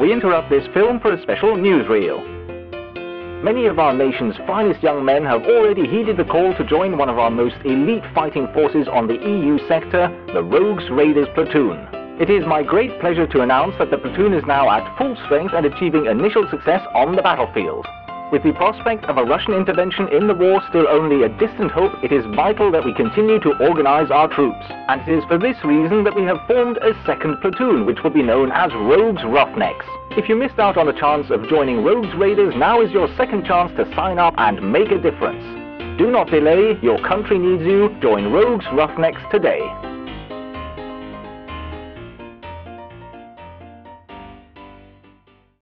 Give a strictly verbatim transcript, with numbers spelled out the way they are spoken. we interrupt this film for a special newsreel. Many of our nation's finest young men have already heeded the call to join one of our most elite fighting forces on the E U sector, the Rogues Raiders Platoon. It is my great pleasure to announce that the platoon is now at full strength and achieving initial success on the battlefield. With the prospect of a Russian intervention in the war still only a distant hope, it is vital that we continue to organize our troops. And it is for this reason that we have formed a second platoon, which will be known as Rogue's Roughnecks. If you missed out on the chance of joining Rogues Raiders, now is your second chance to sign up and make a difference. Do not delay, your country needs you. Join Rogue's Roughnecks today.